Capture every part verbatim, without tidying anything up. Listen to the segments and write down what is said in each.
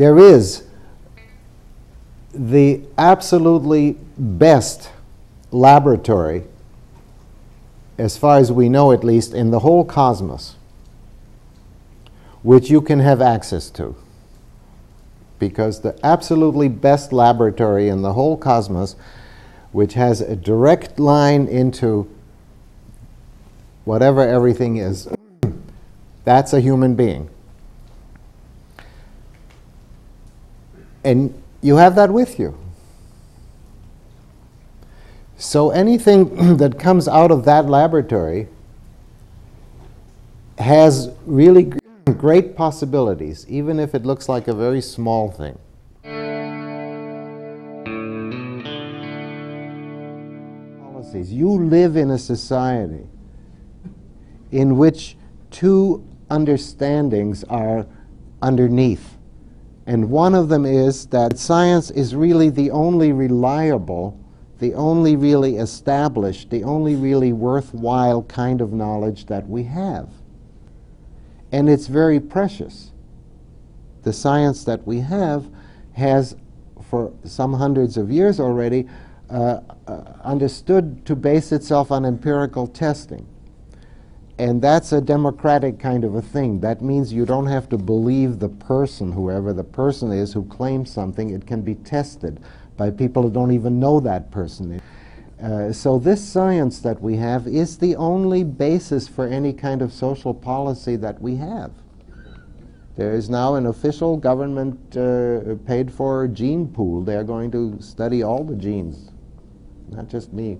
there is the absolutely best laboratory, as far as we know at least, in the whole cosmos, which you can have access to. Because the absolutely best laboratory in the whole cosmos, which has a direct line into whatever everything is, that's a human being. And you have that with you. So anything that comes out of that laboratory has really great possibilities, even if it looks like a very small thing. You live in a society in which two understandings are underneath. And one of them is that science is really the only reliable, the only really established, the only really worthwhile kind of knowledge that we have. And it's very precious. The science that we have has, for some hundreds of years already, uh, understood to base itself on empirical testing. And that's a democratic kind of a thing. That means you don't have to believe the person, whoever the person is, who claims something. It can be tested by people who don't even know that person. Uh, so this science that we have is the only basis for any kind of social policy that we have. There is now an official government uh, paid for gene pool. They're going to study all the genes, not just me.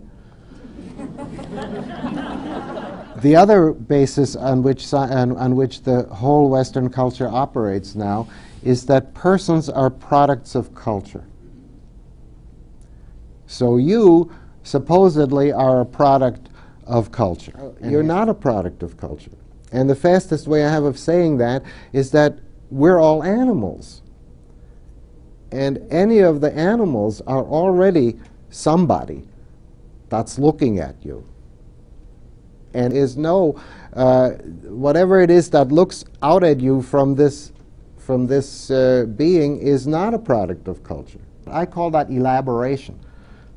The other basis on which, on, on which the whole Western culture operates now is that persons are products of culture. So you supposedly are a product of culture. You're not a product of culture. And the fastest way I have of saying that is that we're all animals. And any of the animals are already somebody that's looking at you. And is no, uh, whatever it is that looks out at you from this, from this uh, being is not a product of culture. I call that elaboration.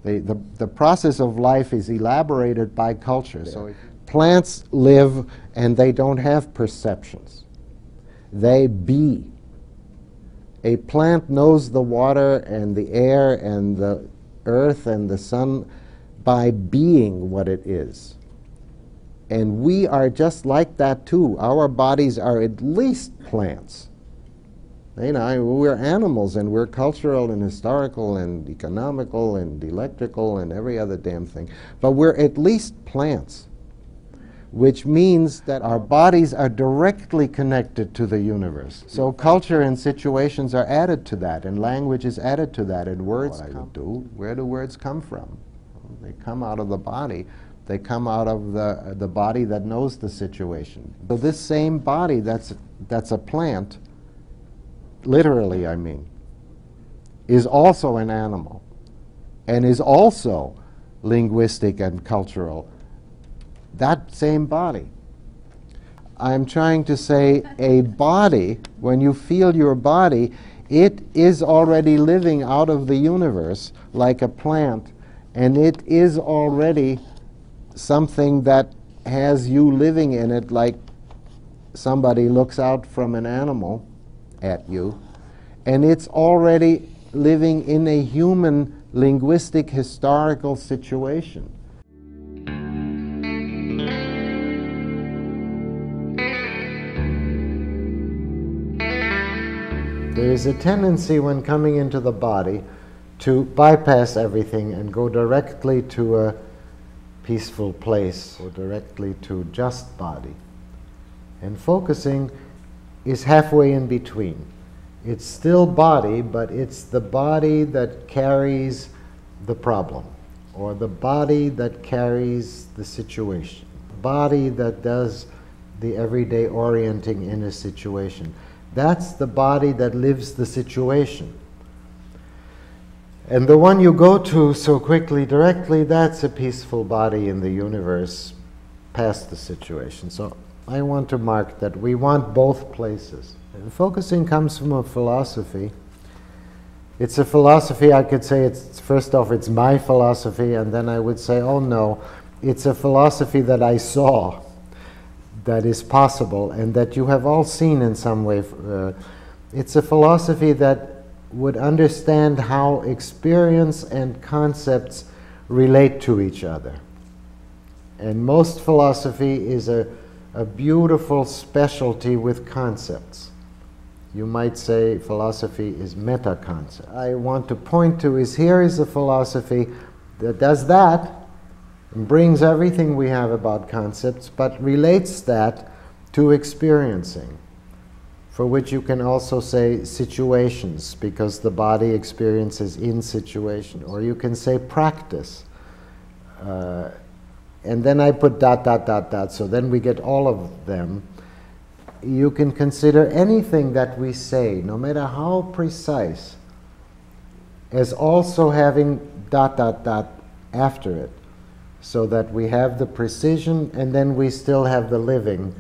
The, the, the process of life is elaborated by culture. So yeah. Plants live and they don't have perceptions. They be. A plant knows the water and the air and the earth and the sun by being what it is. And we are just like that too. Our bodies are at least plants. You know, we're animals, and we're cultural and historical and economical and electrical and every other damn thing. But we're at least plants, which means that our bodies are directly connected to the universe. So culture and situations are added to that, and language is added to that, and words come. What I would do, where do words come from? They come out of the body. They come out of the, the body that knows the situation. So this same body that's, that's a plant, literally I mean, is also an animal and is also linguistic and cultural. That same body. I'm trying to say a body, when you feel your body, it is already living out of the universe like a plant, and it is already something that has you living in it like somebody looks out from an animal at you, and it's already living in a human linguistic historical situation. There is a tendency when coming into the body to bypass everything and go directly to a peaceful place, or directly to just body. And focusing is halfway in between. It's still body, but it's the body that carries the problem, or the body that carries the situation, the body that does the everyday orienting in a situation. That's the body that lives the situation. And the one you go to so quickly directly, that's a peaceful body in the universe past the situation. So I want to mark that we want both places. Focusing comes from a philosophy. It's a philosophy, I could say, it's first off, it's my philosophy, and then I would say, oh no, it's a philosophy that I saw that is possible and that you have all seen in some way. Uh, it's a philosophy that would understand how experience and concepts relate to each other. And most philosophy is a, a beautiful specialty with concepts. You might say philosophy is meta-concept. I want to point to is here is a philosophy that does that, and brings everything we have about concepts, but relates that to experiencing, for which you can also say situations, because the body experiences in situation, or you can say practice. Uh, and then I put dot, dot, dot, dot, so then we get all of them. You can consider anything that we say, no matter how precise, as also having dot, dot, dot after it, so that we have the precision, and then we still have the living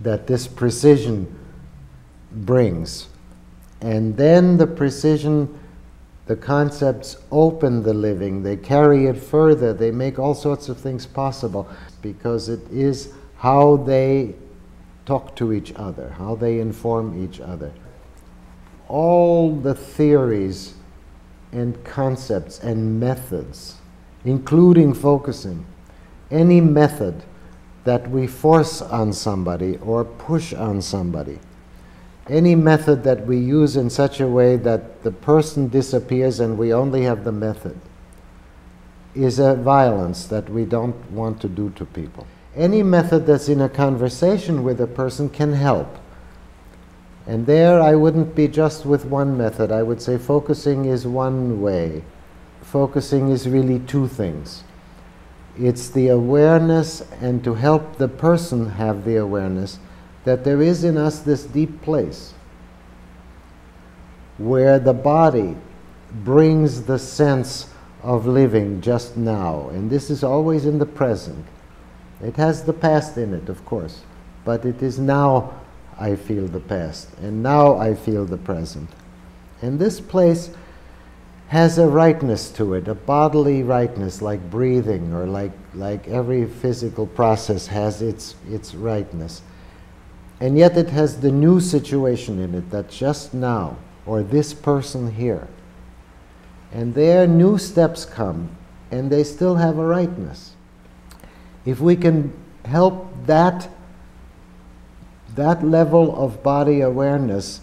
that this precision brings. And then the precision, the concepts open the living, they carry it further, they make all sorts of things possible, because it is how they talk to each other, how they inform each other. All the theories and concepts and methods, including focusing, any method that we force on somebody or push on somebody, any method that we use in such a way that the person disappears and we only have the method, is a violence that we don't want to do to people. Any method that's in a conversation with a person can help. And there I wouldn't be just with one method. I would say focusing is one way. Focusing is really two things. It's the awareness, and to help the person have the awareness that there is in us this deep place where the body brings the sense of living just now. And this is always in the present. It has the past in it, of course, but it is now I feel the past, and now I feel the present. And this place has a rightness to it, a bodily rightness, like breathing, or like, like every physical process has its, its rightness. And yet it has the new situation in it, that just now, or this person here. And there new steps come, and they still have a rightness. If we can help that, that level of body awareness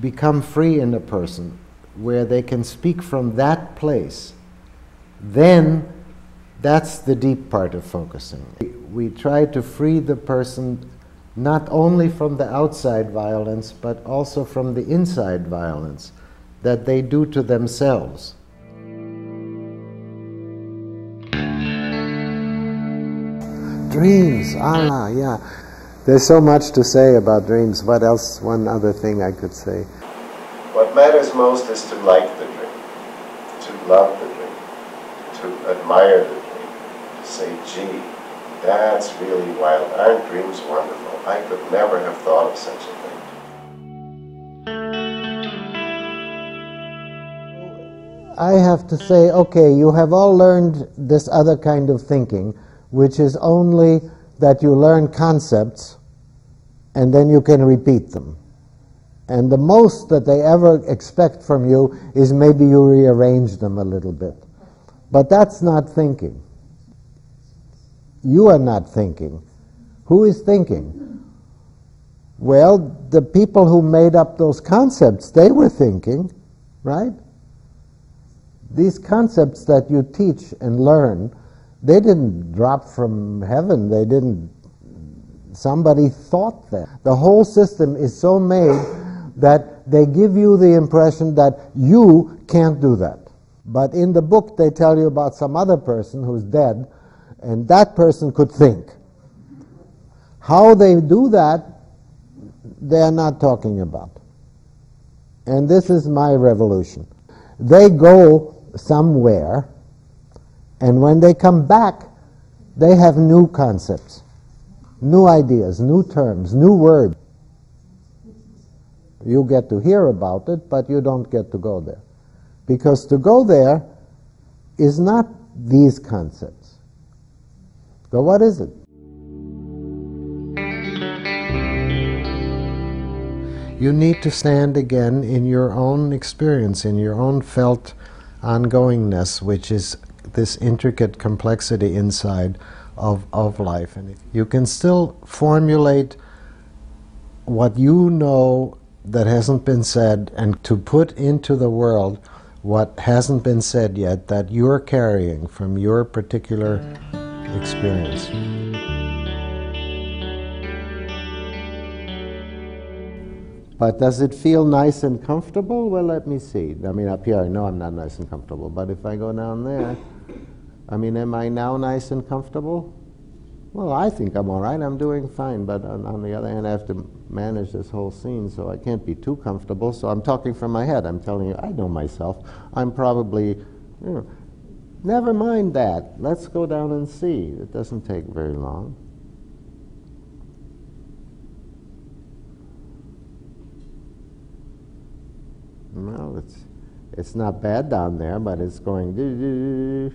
become free in a person, where they can speak from that place, then that's the deep part of focusing. We try to free the person not only from the outside violence, but also from the inside violence that they do to themselves. Dreams, ah, yeah. There's so much to say about dreams. What else, one other thing I could say? What matters most is to like the dream, to love the dream, to admire the dream, to say, gee, that's really wild. Aren't dreams wonderful? I could never have thought of such a thing. I have to say, okay, you have all learned this other kind of thinking, which is only that you learn concepts and then you can repeat them. And the most that they ever expect from you is maybe you rearrange them a little bit. But that's not thinking. You are not thinking. Who is thinking? Well, the people who made up those concepts, they were thinking, right? These concepts that you teach and learn, they didn't drop from heaven. They didn't. Somebody thought that. The whole system is so made that they give you the impression that you can't do that. But in the book they tell you about some other person who's dead, and that person could think. How they do that, they're not talking about. And this is my revolution. They go somewhere, and when they come back, they have new concepts, new ideas, new terms, new words. You get to hear about it, but you don't get to go there. Because to go there is not these concepts. So what is it? You need to stand again in your own experience, in your own felt ongoingness, which is this intricate complexity inside of, of life. And you can still formulate what you know that hasn't been said, and to put into the world what hasn't been said yet that you're carrying from your particular experience. But does it feel nice and comfortable? Well, let me see. I mean, up here I know I'm not nice and comfortable, but if I go down there, I mean, am I now nice and comfortable? Well, I think I'm all right, I'm doing fine, but on, on the other hand, I have to manage this whole scene, so I can't be too comfortable, so I'm talking from my head. I'm telling you, I know myself. I'm probably, you know, never mind that. Let's go down and see. It doesn't take very long. Well, it's, it's not bad down there, but it's going doo doo.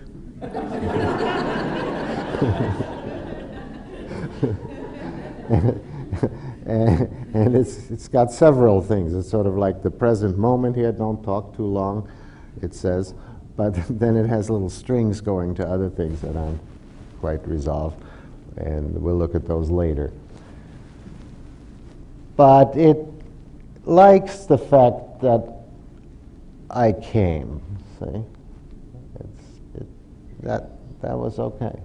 and and it's, it's got several things. It's sort of like the present moment here, don't talk too long, it says, but then it has little strings going to other things that aren't quite resolved, and we'll look at those later. But it likes the fact that I came, see? It's, it, that, that was okay.